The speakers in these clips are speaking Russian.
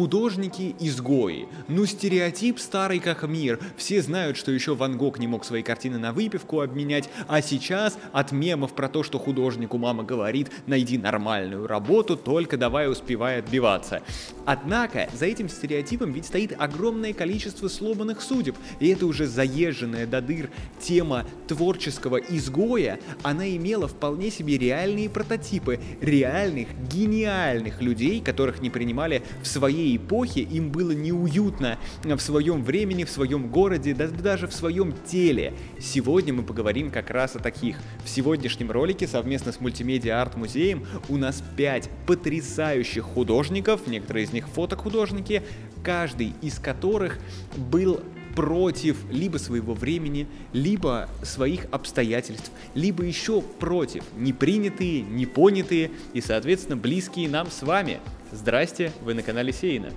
Художники-изгои. Ну, стереотип старый как мир. Все знают, что еще Ван Гог не мог свои картины на выпивку обменять, а сейчас от мемов про то, что художнику мама говорит «найди нормальную работу, только давай успевай отбиваться». Однако за этим стереотипом ведь стоит огромное количество сломанных судеб, и это уже заезженная до дыр тема творческого изгоя, она имела вполне себе реальные прототипы, реальных, гениальных людей, которых не принимали в своей эпохе, им было неуютно в своем времени, в своем городе, даже в своем теле. Сегодня мы поговорим как раз о таких. В сегодняшнем ролике совместно с Мультимедиа-арт-музеем у нас 5 потрясающих художников, некоторые из них фотохудожники, каждый из которых был против либо своего времени, либо своих обстоятельств, либо еще против, непринятые, непонятые и, соответственно, близкие нам с вами. Здрасте, вы на канале СЕИНа.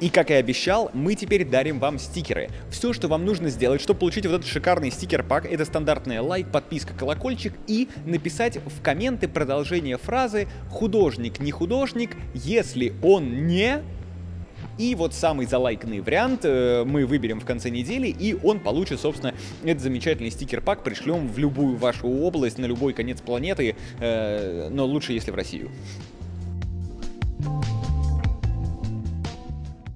И, как и обещал, мы теперь дарим вам стикеры. Все, что вам нужно сделать, чтобы получить вот этот шикарный стикер-пак, это стандартный лайк, подписка, колокольчик и написать в комменты продолжение фразы «Художник, не художник, если он не…» И вот самый залайканный вариант мы выберем в конце недели, и он получит, собственно, этот замечательный стикер-пак, пришлем в любую вашу область, на любой конец планеты, но лучше, если в Россию.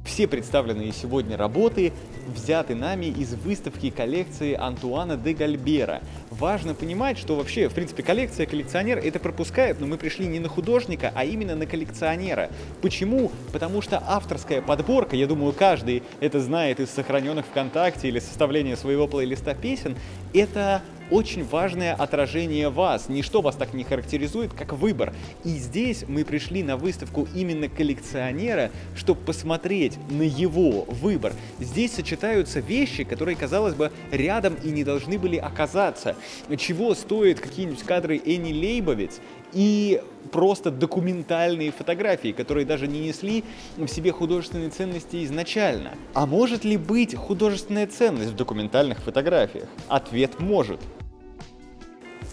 Все представленные сегодня работы взяты нами из выставки коллекции Антуана де Гальбера. Важно понимать, что вообще, в принципе, коллекция, коллекционер это пропускает, но мы пришли не на художника, а именно на коллекционера. Почему? Потому что авторская подборка, я думаю, каждый это знает из сохраненных ВКонтакте или составления своего плейлиста песен, это очень важное отражение вас. Ничто вас так не характеризует, как выбор. И здесь мы пришли на выставку именно коллекционера, чтобы посмотреть на его выбор. Здесь сочетаются вещи, которые, казалось бы, рядом и не должны были оказаться. Чего стоят какие-нибудь кадры Энни Лейбовиц и просто документальные фотографии, которые даже не несли в себе художественной ценности изначально. А может ли быть художественная ценность в документальных фотографиях? Ответ может.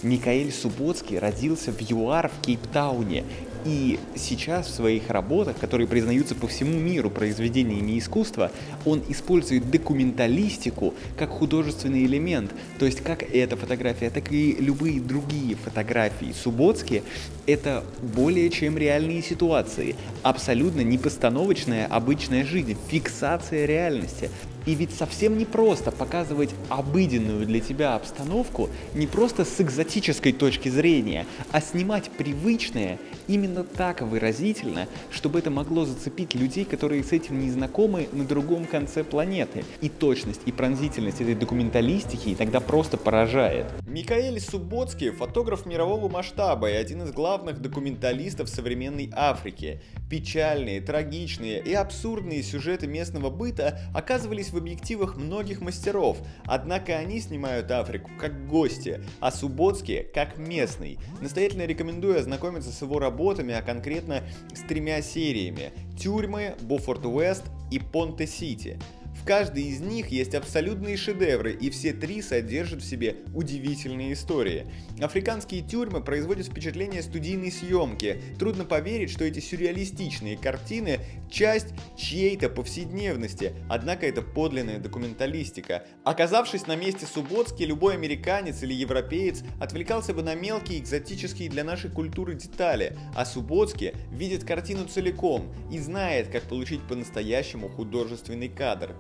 Микаэль Суботский родился в ЮАР в Кейптауне. И сейчас в своих работах, которые признаются по всему миру произведениями искусства, он использует документалистику как художественный элемент. То есть как эта фотография, так и любые другие фотографии Суботски – это более чем реальные ситуации. Абсолютно непостановочная обычная жизнь, фиксация реальности. И ведь совсем непросто показывать обыденную для тебя обстановку не просто с экзотической точки зрения, а снимать привычное именно так выразительно, чтобы это могло зацепить людей, которые с этим не знакомы на другом конце планеты. И точность, и пронзительность этой документалистики иногда просто поражает. Микаэль Суботский – фотограф мирового масштаба и один из главных документалистов современной Африки. Печальные, трагичные и абсурдные сюжеты местного быта оказывались в объективах многих мастеров, однако они снимают Африку как гости, а Суботский как местный. Настоятельно рекомендую ознакомиться с его работами, а конкретно с 3 сериями – «Тюрьмы», «Бофорт Уэст» и «Понте Сити». В каждой из них есть абсолютные шедевры, и все 3 содержат в себе удивительные истории. Африканские тюрьмы производят впечатление студийной съемки. Трудно поверить, что эти сюрреалистичные картины – часть чьей-то повседневности, однако это подлинная документалистика. Оказавшись на месте Суботский, любой американец или европеец отвлекался бы на мелкие экзотические для нашей культуры детали, а Суботский видит картину целиком и знает, как получить по-настоящему художественный кадр.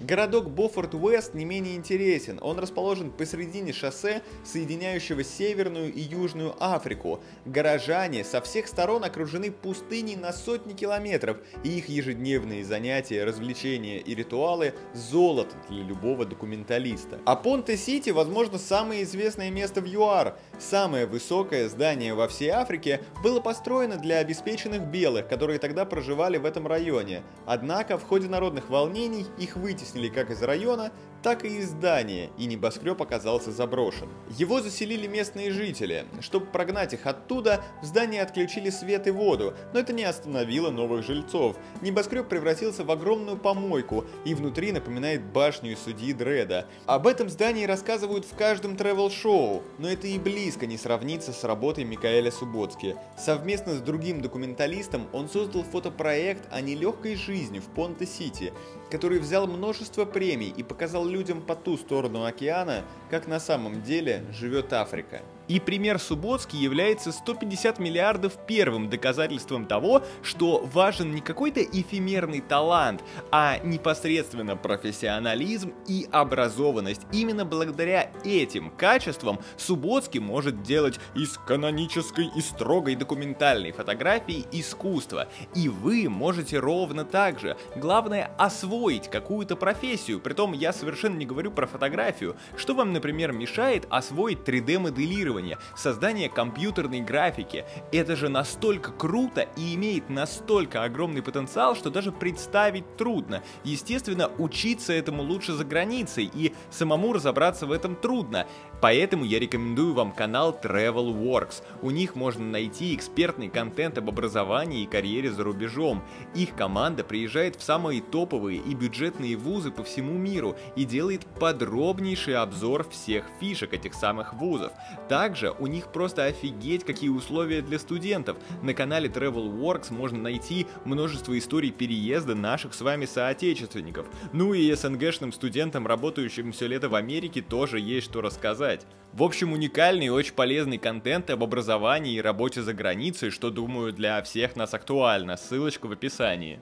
Городок Бофорт Уэст не менее интересен, он расположен посредине шоссе, соединяющего Северную и Южную Африку. Горожане со всех сторон окружены пустыней на сотни километров, и их ежедневные занятия, развлечения и ритуалы – золото для любого документалиста. А Понте-Сити, возможно, самое известное место в ЮАР. Самое высокое здание во всей Африке было построено для обеспеченных белых, которые тогда проживали в этом районе. Однако в ходе народных волнений их вытеснили. вытеснили как из района, так и из здания, и небоскреб оказался заброшен. Его заселили местные жители. Чтобы прогнать их оттуда, в здании отключили свет и воду, но это не остановило новых жильцов. Небоскреб превратился в огромную помойку и внутри напоминает башню судьи Дредда. Об этом здании рассказывают в каждом тревел-шоу, но это и близко не сравнится с работой Микаэля Суботски. Совместно с другим документалистом он создал фотопроект о нелегкой жизни в Понте Сити, который взял множество премий и показал людям по ту сторону океана, как на самом деле живет Африка. И пример Суботски является 150 миллиардов первым доказательством того, что важен не какой-то эфемерный талант, а непосредственно профессионализм и образованность. Именно благодаря этим качествам Суботский может делать из канонической и строгой документальной фотографии искусство. И вы можете ровно так же. Главное — освоить какую-то профессию. Притом я совершенно не говорю про фотографию. Что вам, например, мешает освоить 3D-моделирование? Создание компьютерной графики. Это же настолько круто и имеет настолько огромный потенциал, что даже представить трудно. Естественно, учиться этому лучше за границей, и самому разобраться в этом трудно. Поэтому я рекомендую вам канал Travel Works. У них можно найти экспертный контент об образовании и карьере за рубежом. Их команда приезжает в самые топовые и бюджетные вузы по всему миру и делает подробнейший обзор всех фишек этих самых вузов. Также у них просто офигеть какие условия для студентов. На канале Travel Works можно найти множество историй переезда наших с вами соотечественников. Ну и СНГшным студентам, работающим все лето в Америке, тоже есть что рассказать. В общем, уникальный и очень полезный контент об образовании и работе за границей, что, думаю, для всех нас актуально. Ссылочка в описании.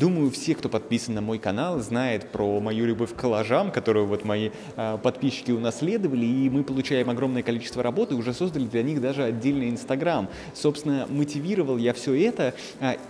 Думаю, все, кто подписан на мой канал, знает про мою любовь к коллажам, которую вот мои подписчики унаследовали, и мы получаем огромное количество работы, уже создали для них даже отдельный Инстаграм. Собственно, мотивировал я все это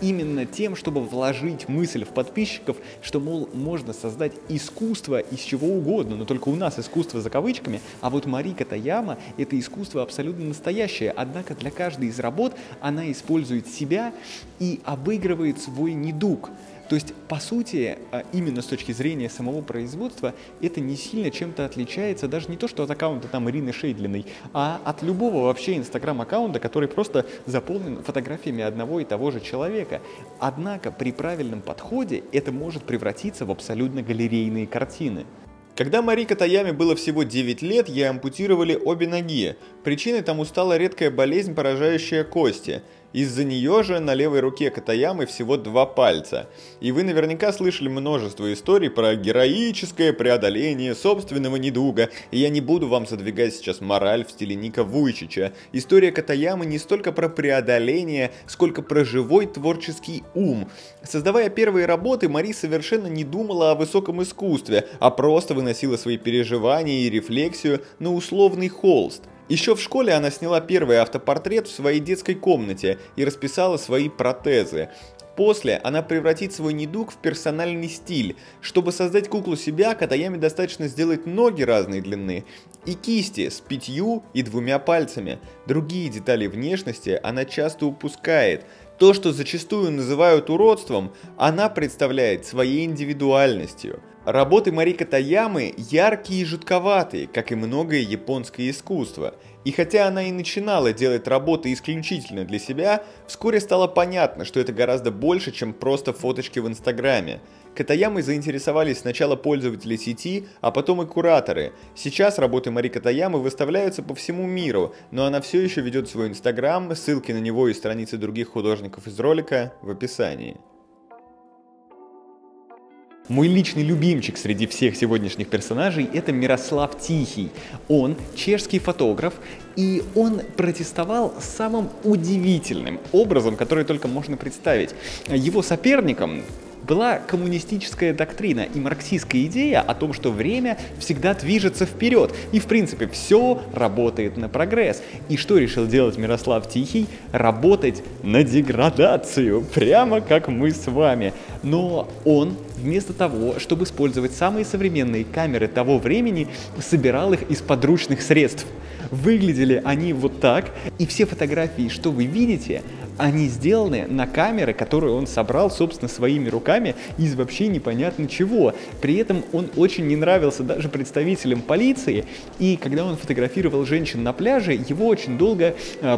именно тем, чтобы вложить мысль в подписчиков, что, мол, можно создать искусство из чего угодно, но только у нас искусство за кавычками, а вот Мари Катаяма — это искусство абсолютно настоящее, однако для каждой из работ она использует себя и обыгрывает свой недуг. То есть, по сути, именно с точки зрения самого производства, это не сильно чем-то отличается, даже не то, что от аккаунта там Ирины Шейдлиной, а от любого вообще инстаграм-аккаунта, который просто заполнен фотографиями одного и того же человека. Однако при правильном подходе это может превратиться в абсолютно галерейные картины. Когда Мари Катаяме было всего 9 лет, ей ампутировали обе ноги. Причиной тому стала редкая болезнь, поражающая кости. Из-за нее же на левой руке Катаямы всего 2 пальца. И вы наверняка слышали множество историй про героическое преодоление собственного недуга. И я не буду вам задвигать сейчас мораль в стиле Ника Вуйчича. История Катаямы не столько про преодоление, сколько про живой творческий ум. Создавая первые работы, Мари совершенно не думала о высоком искусстве, а просто выносила свои переживания и рефлексию на условный холст. Еще в школе она сняла первый автопортрет в своей детской комнате и расписала свои протезы. После она превратит свой недуг в персональный стиль. Чтобы создать куклу себя, Катаяме достаточно сделать ноги разной длины и кисти с 5 и 2 пальцами. Другие детали внешности она часто упускает. То, что зачастую называют уродством, она представляет своей индивидуальностью. Работы Мари Катаямы яркие и жутковатые, как и многое японское искусство. И хотя она и начинала делать работы исключительно для себя, вскоре стало понятно, что это гораздо больше, чем просто фоточки в Инстаграме. Катаямой заинтересовались сначала пользователи сети, а потом и кураторы. Сейчас работы Мари Катаямы выставляются по всему миру, но она все еще ведет свой Инстаграм, ссылки на него и страницы других художников из ролика в описании. Мой личный любимчик среди всех сегодняшних персонажей – это Мирослав Тихий. Он чешский фотограф, и он протестовал самым удивительным образом, который только можно представить. Его соперником была коммунистическая доктрина и марксистская идея о том, что время всегда движется вперед, и в принципе все работает на прогресс. И что решил делать Мирослав Тихий? Работать на деградацию, прямо как мы с вами. Но он, вместо того, чтобы использовать самые современные камеры того времени, собирал их из подручных средств. Выглядели они вот так, и все фотографии, что вы видите, они сделаны на камеры, которые он собрал, собственно, своими руками из вообще непонятно чего. При этом он очень не нравился даже представителям полиции, и когда он фотографировал женщин на пляже, его очень долго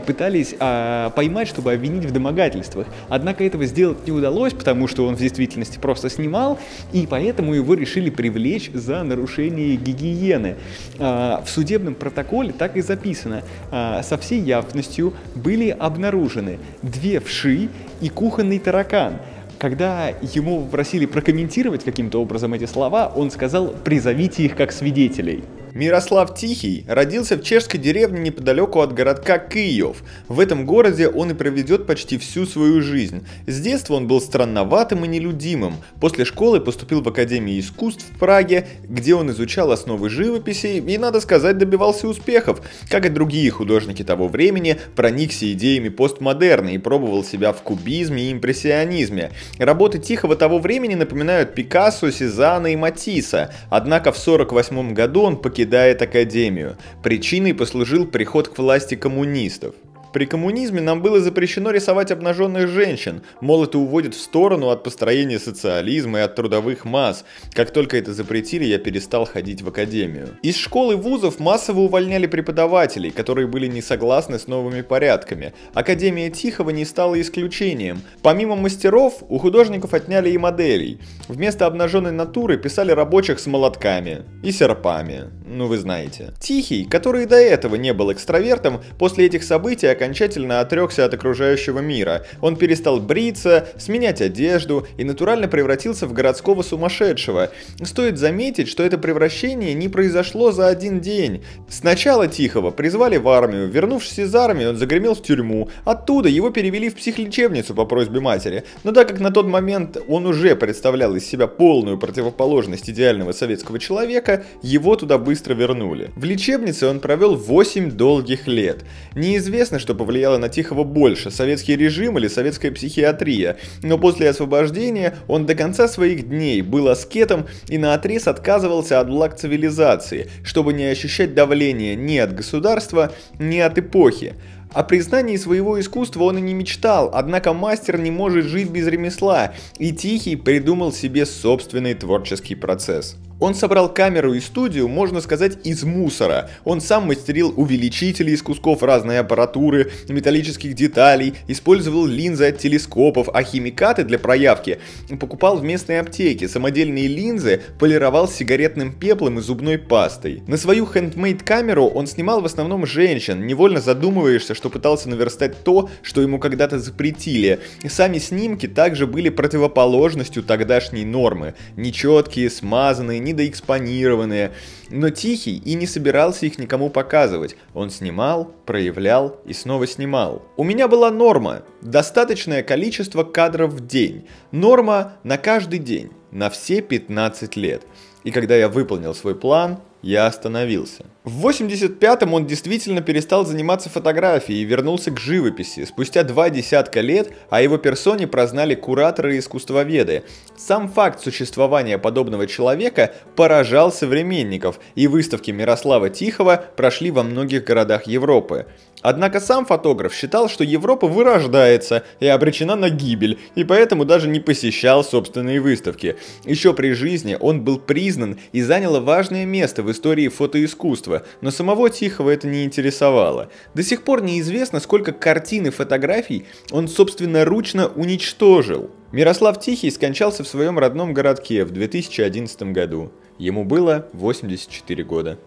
пытались поймать, чтобы обвинить в домогательствах. Однако этого сделать не удалось, потому что он в действительности просто снимал, и поэтому его решили привлечь за нарушение гигиены. В судебном протоколе так и записано: со всей явностью были обнаружены две вши и кухонный таракан. Когда ему попросили прокомментировать каким-то образом эти слова, он сказал: «Призовите их как свидетелей». Мирослав Тихий родился в чешской деревне неподалеку от городка Киев. В этом городе он и проведет почти всю свою жизнь. С детства он был странноватым и нелюдимым. После школы поступил в Академию искусств в Праге, где он изучал основы живописи и, надо сказать, добивался успехов. Как и другие художники того времени, проникся идеями постмодерна и пробовал себя в кубизме и импрессионизме. Работы Тихого того времени напоминают Пикассо, Сезанна и Матисса. Однако в 1948 году он покидает академию. Причиной послужил приход к власти коммунистов. При коммунизме нам было запрещено рисовать обнаженных женщин, мол, это уводит в сторону от построения социализма и от трудовых масс. Как только это запретили, я перестал ходить в академию. Из школ и вузов массово увольняли преподавателей, которые были не согласны с новыми порядками. Академия Тихого не стала исключением. Помимо мастеров, у художников отняли и моделей. Вместо обнаженной натуры писали рабочих с молотками и серпами. Ну вы знаете. Тихий, который и до этого не был экстравертом, после этих событий окончательно отрекся от окружающего мира. Он перестал бриться, сменять одежду и натурально превратился в городского сумасшедшего. Стоит заметить, что это превращение не произошло за один день. Сначала Тихого призвали в армию. Вернувшись из армии, он загремел в тюрьму. Оттуда его перевели в психлечебницу по просьбе матери. Но так как на тот момент он уже представлял из себя полную противоположность идеального советского человека, его туда быстро вернули. В лечебнице он провел 8 долгих лет. Неизвестно, что повлияло на Тихого больше, советский режим или советская психиатрия, но после освобождения он до конца своих дней был аскетом и наотрез отказывался от благ цивилизации, чтобы не ощущать давления ни от государства, ни от эпохи. О признании своего искусства он и не мечтал, однако мастер не может жить без ремесла, и Тихий придумал себе собственный творческий процесс. Он собрал камеру и студию, можно сказать, из мусора. Он сам мастерил увеличители из кусков разной аппаратуры, металлических деталей, использовал линзы от телескопов, а химикаты для проявки покупал в местной аптеке, самодельные линзы полировал сигаретным пеплом и зубной пастой. На свою хендмейд-камеру он снимал в основном женщин, невольно задумываешься, что пытался наверстать то, что ему когда-то запретили. Сами снимки также были противоположностью тогдашней нормы. Нечеткие, смазанные, недоэкспонированные. Но Тихий и не собирался их никому показывать. Он снимал, проявлял и снова снимал. У меня была норма. Достаточное количество кадров в день. Норма на каждый день. На все 15 лет. И когда я выполнил свой план, я остановился. В 1985-м он действительно перестал заниматься фотографией и вернулся к живописи. Спустя 20 лет о его персоне прознали кураторы и искусствоведы. Сам факт существования подобного человека поражал современников, и выставки Мирослава Тихого прошли во многих городах Европы. Однако сам фотограф считал, что Европа вырождается и обречена на гибель, и поэтому даже не посещал собственные выставки. Еще при жизни он был признан и занял важное место в истории фотоискусства, но самого Тихого это не интересовало. До сих пор неизвестно, сколько картин и фотографий он собственноручно уничтожил. Мирослав Тихий скончался в своем родном городке в 2011 году. Ему было 84 года.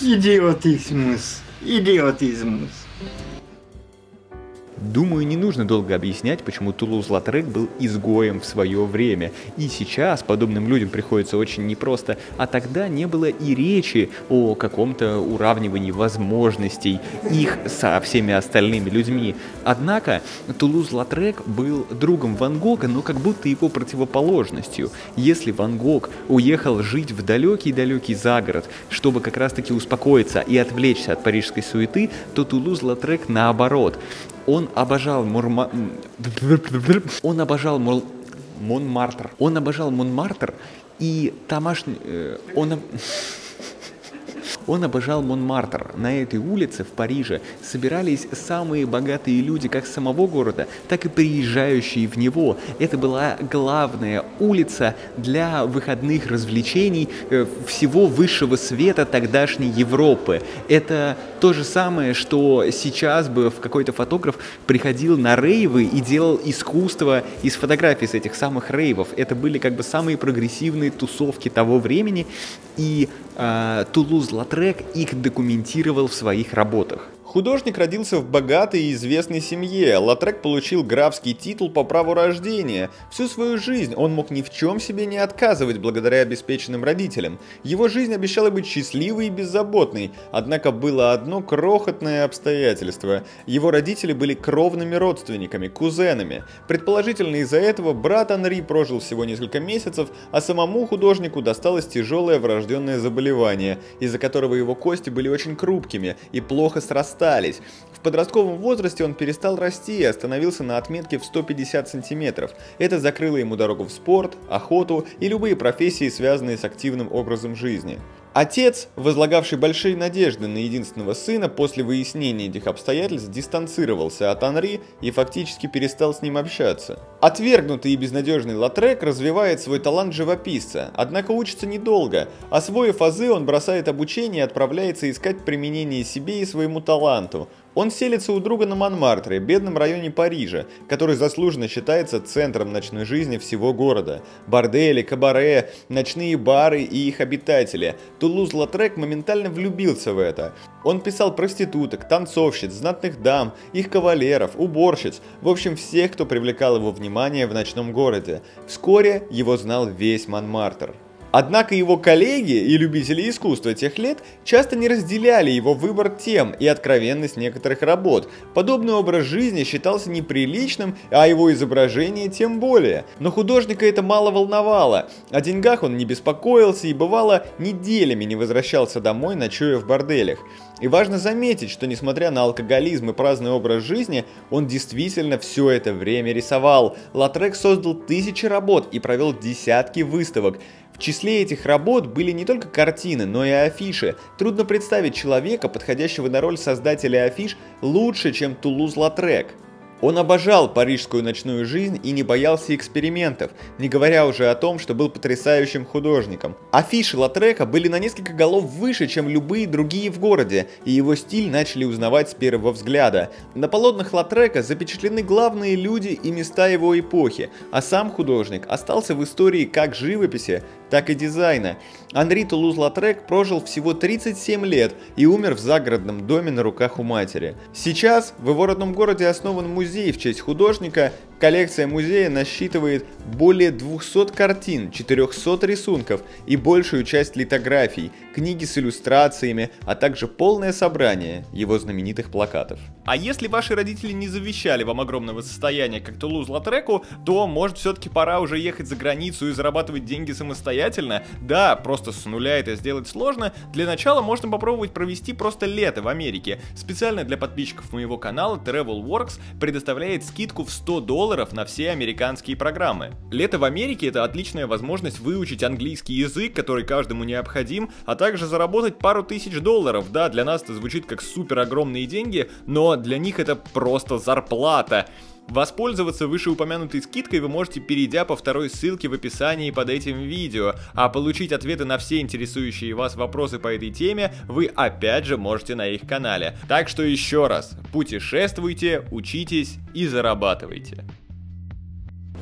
Идиотизмус, идиотизмус. Думаю, не нужно долго объяснять, почему Тулуз-Лотрек был изгоем в свое время. И сейчас подобным людям приходится очень непросто, а тогда не было и речи о каком-то уравнивании возможностей их со всеми остальными людьми. Однако Тулуз-Лотрек был другом Ван Гога, но как будто его противоположностью. Если Ван Гог уехал жить в далекий-далекий загород, чтобы как раз-таки успокоиться и отвлечься от парижской суеты, то Тулуз-Лотрек наоборот. Он обожал Монмартр. Он обожал Монмартр и тамошний... Он обожал Монмартр. На этой улице в Париже собирались самые богатые люди как самого города, так и приезжающие в него. Это была главная улица для выходных развлечений всего высшего света тогдашней Европы. Это то же самое, что сейчас бы какой-то фотограф приходил на рейвы и делал искусство из фотографий с этих самых рейвов. Это были как бы самые прогрессивные тусовки того времени, и Тулуз-Лотрек их документировал в своих работах. Художник родился в богатой и известной семье. Лотрек получил графский титул по праву рождения. Всю свою жизнь он мог ни в чем себе не отказывать благодаря обеспеченным родителям. Его жизнь обещала быть счастливой и беззаботной, однако было одно крохотное обстоятельство. Его родители были кровными родственниками, кузенами. Предположительно, из-за этого брат Анри прожил всего несколько месяцев, а самому художнику досталось тяжелое врожденное заболевание, из-за которого его кости были очень хрупкими и плохо срастались. В подростковом возрасте он перестал расти и остановился на отметке в 150 сантиметров. Это закрыло ему дорогу в спорт, охоту и любые профессии, связанные с активным образом жизни. Отец, возлагавший большие надежды на единственного сына, после выяснения этих обстоятельств дистанцировался от Анри и фактически перестал с ним общаться. Отвергнутый и безнадежный Лотрек развивает свой талант живописца, однако учится недолго. Освоив азы, он бросает обучение и отправляется искать применение себе и своему таланту. Он селится у друга на Монмартре, бедном районе Парижа, который заслуженно считается центром ночной жизни всего города. Бордели, кабаре, ночные бары и их обитатели. Тулуз-Лотрек моментально влюбился в это. Он писал проституток, танцовщиц, знатных дам, их кавалеров, уборщиц, в общем всех, кто привлекал его внимание в ночном городе. Вскоре его знал весь Монмартр. Однако его коллеги и любители искусства тех лет часто не разделяли его выбор тем и откровенность некоторых работ. Подобный образ жизни считался неприличным, а его изображение тем более. Но художника это мало волновало. О деньгах он не беспокоился и, бывало, неделями не возвращался домой, ночуя в борделях. И важно заметить, что несмотря на алкоголизм и праздный образ жизни, он действительно все это время рисовал. Лотрек создал тысячи работ и провел десятки выставок. В числе этих работ были не только картины, но и афиши. Трудно представить человека, подходящего на роль создателя афиш, лучше, чем Тулуз-Лотрек. Он обожал парижскую ночную жизнь и не боялся экспериментов, не говоря уже о том, что был потрясающим художником. Афиши Лотрека были на несколько голов выше, чем любые другие в городе, и его стиль начали узнавать с первого взгляда. На полотнах Лотрека запечатлены главные люди и места его эпохи, а сам художник остался в истории как живописи, так и дизайна. Анри Тулуз-Лотрек прожил всего 37 лет и умер в загородном доме на руках у матери. Сейчас в его родном городе основан музей в честь художника. Коллекция музея насчитывает более 200 картин, 400 рисунков и большую часть литографий, книги с иллюстрациями, а также полное собрание его знаменитых плакатов. А если ваши родители не завещали вам огромного состояния, как Тулуз-Лотреку, то, может, все-таки пора уже ехать за границу и зарабатывать деньги самостоятельно? Да, просто с нуля это сделать сложно. Для начала можно попробовать провести просто лето в Америке. Специально для подписчиков моего канала Travel Works предоставляет скидку в $100 на все американские программы. Лето в Америке — это отличная возможность выучить английский язык, который каждому необходим, а также заработать пару тысяч $. Да, для нас это звучит как супер огромные деньги, но для них это просто зарплата. Воспользоваться вышеупомянутой скидкой вы можете, перейдя по второй ссылке в описании под этим видео, а получить ответы на все интересующие вас вопросы по этой теме вы опять же можете на их канале. Так что еще раз, путешествуйте, учитесь и зарабатывайте.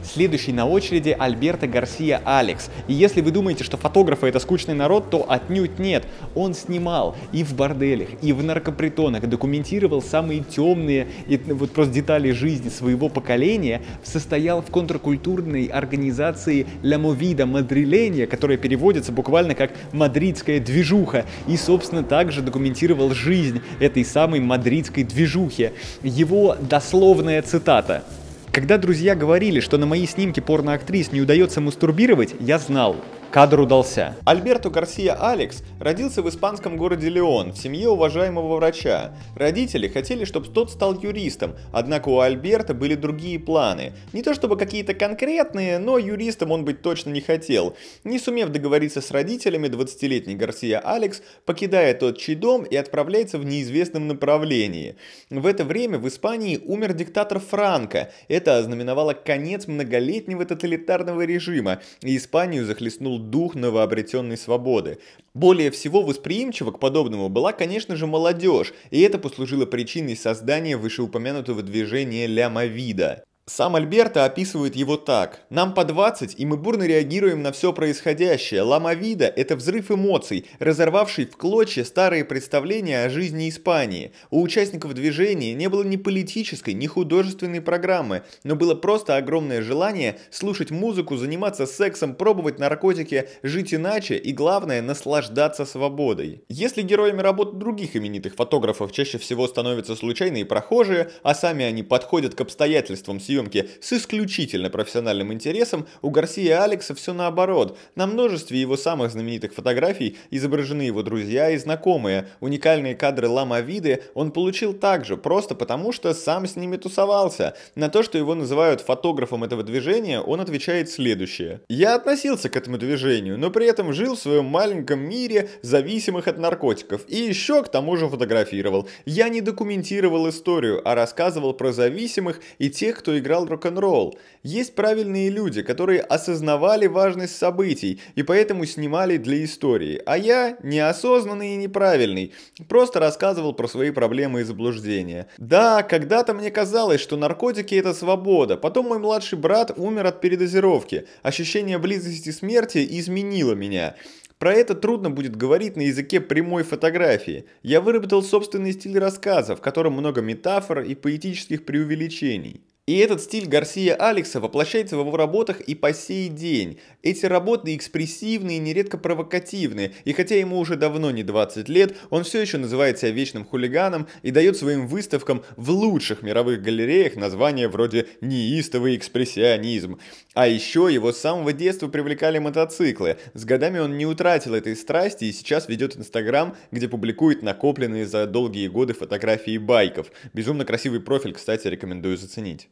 Следующий на очереди Альберто Гарсия Алекс. И если вы думаете, что фотографы — это скучный народ, то отнюдь нет. Он снимал и в борделях, и в наркопритонах, документировал самые темные и вот просто детали жизни своего поколения, состоял в контркультурной организации Ла Мовида Мадриленья, которая переводится буквально как «мадридская движуха», и, собственно, также документировал жизнь этой самой мадридской движухи. Его дословная цитата. Когда друзья говорили, что на мои снимки порноактрис не удается мастурбировать, я знал, Кадр удался. Альберто Гарсия Алекс родился в испанском городе Леон в семье уважаемого врача. Родители хотели, чтобы тот стал юристом, однако у Альберто были другие планы. Не то чтобы какие-то конкретные, но юристом он быть точно не хотел. Не сумев договориться с родителями, 20-летний Гарсия Алекс покидает отчий дом и отправляется в неизвестном направлении. В это время в Испании умер диктатор Франко. Это ознаменовало конец многолетнего тоталитарного режима, и Испанию захлестнул дух новообретенной свободы. Более всего восприимчива к подобному была, конечно же, молодежь, и это послужило причиной создания вышеупомянутого движения «Ла Мовида». Сам Альберто описывает его так. «Нам по 20, и мы бурно реагируем на все происходящее. Ла Мовида – это взрыв эмоций, разорвавший в клочья старые представления о жизни Испании. У участников движения не было ни политической, ни художественной программы, но было просто огромное желание слушать музыку, заниматься сексом, пробовать наркотики, жить иначе и, главное, наслаждаться свободой». Если героями работ других именитых фотографов чаще всего становятся случайные прохожие, а сами они подходят к обстоятельствам съемки с исключительно профессиональным интересом, у Гарсии Алекса все наоборот. На множестве его самых знаменитых фотографий изображены его друзья и знакомые. Уникальные кадры Ла Мовиды он получил также, просто потому что сам с ними тусовался. На то, что его называют фотографом этого движения, он отвечает следующее. «Я относился к этому движению, но при этом жил в своем маленьком мире зависимых от наркотиков. И еще к тому же фотографировал. Я не документировал историю, а рассказывал про зависимых и тех, кто играл рок-н-ролл. Есть правильные люди, которые осознавали важность событий и поэтому снимали для истории. А я неосознанный и неправильный, просто рассказывал про свои проблемы и заблуждения. Да, когда-то мне казалось, что наркотики – это свобода. Потом мой младший брат умер от передозировки. Ощущение близости смерти изменило меня». Про это трудно будет говорить на языке прямой фотографии. Я выработал собственный стиль рассказа, в котором много метафор и поэтических преувеличений. И этот стиль Гарсия Алекса воплощается в его работах и по сей день. Эти работы экспрессивные и нередко провокативные, и хотя ему уже давно не 20 лет, он все еще называет себя вечным хулиганом и дает своим выставкам в лучших мировых галереях названия вроде «Неистовый экспрессионизм». А еще его с самого детства привлекали мотоциклы. С годами он не утратил этой страсти и сейчас ведет Инстаграм, где публикует накопленные за долгие годы фотографии байков. Безумно красивый профиль, кстати, рекомендую заценить.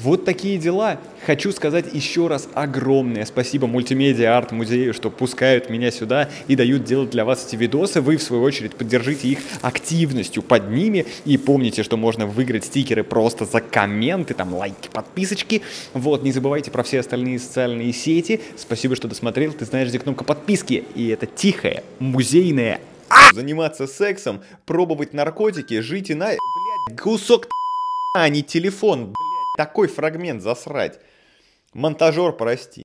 Вот такие дела. Хочу сказать еще раз огромное спасибо Мультимедиа-арт-музею, что пускают меня сюда и дают делать для вас эти видосы. Вы, в свою очередь, поддержите их активностью под ними. И помните, что можно выиграть стикеры просто за комменты, там, лайки, подписочки. Вот, не забывайте про все остальные социальные сети. Спасибо, что досмотрел. Ты знаешь, где кнопка подписки. И это тихая, музейная... Заниматься сексом, пробовать наркотики, жить и на... Блядь, кусок... А, не телефон, блядь, такой фрагмент засрать. Монтажер, прости.